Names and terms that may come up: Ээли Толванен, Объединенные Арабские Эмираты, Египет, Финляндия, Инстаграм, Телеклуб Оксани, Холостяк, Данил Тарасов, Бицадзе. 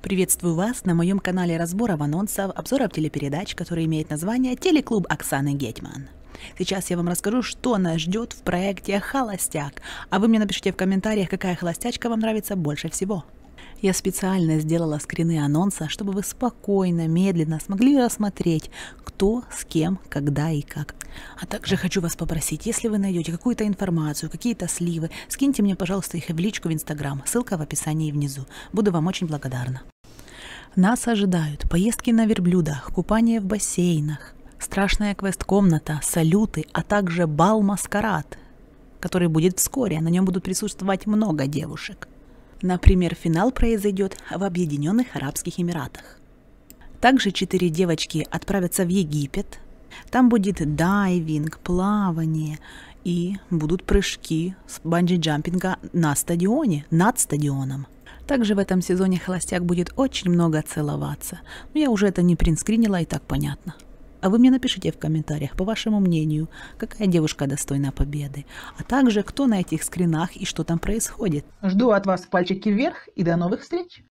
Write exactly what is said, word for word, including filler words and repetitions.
Приветствую вас на моем канале разборов анонсов, обзоров телепередач, который имеет название «Телеклуб Оксаны Гетман». Сейчас я вам расскажу, что нас ждет в проекте «Холостяк», а вы мне напишите в комментариях, какая холостячка вам нравится больше всего. Я специально сделала скрины анонса, чтобы вы спокойно, медленно смогли рассмотреть, кто, с кем, когда и как. А также хочу вас попросить, если вы найдете какую-то информацию, какие-то сливы, скиньте мне, пожалуйста, их в личку в Инстаграм, ссылка в описании внизу. Буду вам очень благодарна. Нас ожидают поездки на верблюдах, купание в бассейнах, страшная квест-комната, салюты, а также бал-маскарад, который будет вскоре, на нем будут присутствовать много девушек. Например, финал произойдет в Объединенных Арабских Эмиратах. Также четыре девочки отправятся в Египет. Там будет дайвинг, плавание и будут прыжки с банджи-джампинга на стадионе, над стадионом. Также в этом сезоне «Холостяк» будет очень много целоваться. Но я уже это не принтскринила, и так понятно. А вы мне напишите в комментариях, по вашему мнению, какая девушка достойна победы, а также кто на этих скринах и что там происходит. Жду от вас пальчики вверх и до новых встреч!